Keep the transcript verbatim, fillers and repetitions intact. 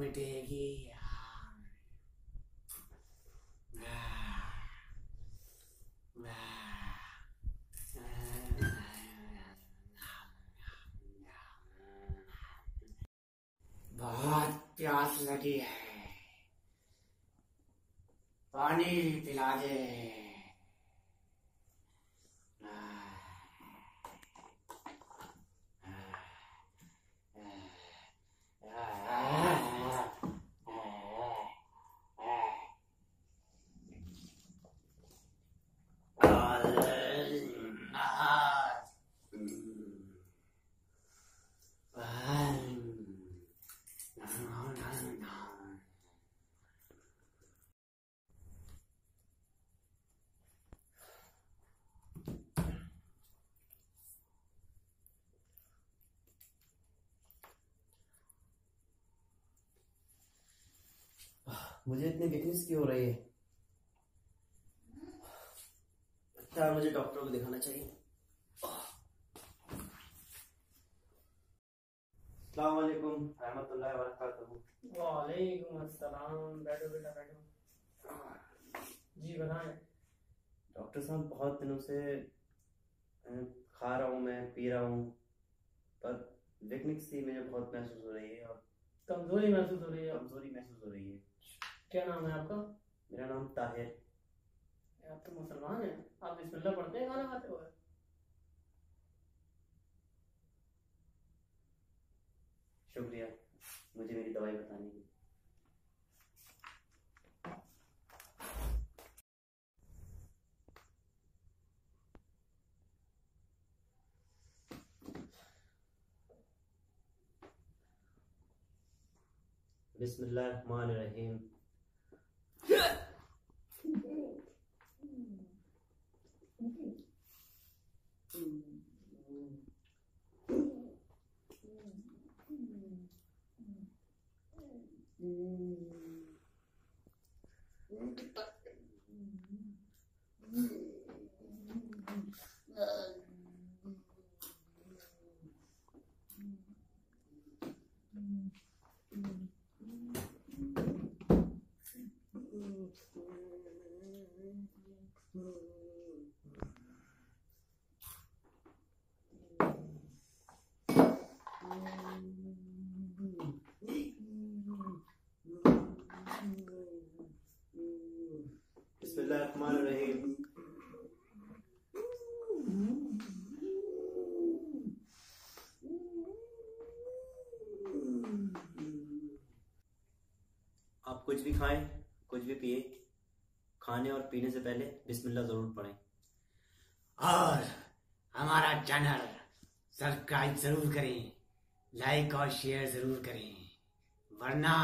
मिटेगी। बहुत प्यास लगी है, पानी पिला दे। मुझे इतनी वीकनेस क्यों हो रही है? यार मुझे डॉक्टर को दिखाना चाहिए। अस्सलाम वालेकुम रहमतुल्लाहि व बरकातहू। वालेकुम अस्सलाम। बैठो बेटा बैठो। जी बताएं। डॉक्टर साहब, बहुत दिनों से खा रहा हूँ, मैं पी रहा हूँ, पर वीकनेस ही मुझे बहुत महसूस हो रही है और कमजोरी महसूस हो रही है कमजोरी महसूस हो रही है। क्या नाम है आपका? मेरा नाम ताहिर। आप तो मुसलमान हैं, आप बिस्मिल्लाह पढ़ते हैं खाना खाते हुए? शुक्रिया मुझे मेरी दवाई बताने की। बिस्मिल्लाहिर्रहमानिर्रहीम। बिस्मिल्लाहिर्रहमानिर्रहीम। आप कुछ भी खाएं, कुछ भी पिए, खाने और पीने से पहले बिस्मिल्लाह जरूर पढ़ें और हमारा चैनल सब्सक्राइब जरूर करें, लाइक और शेयर जरूर करें, वरना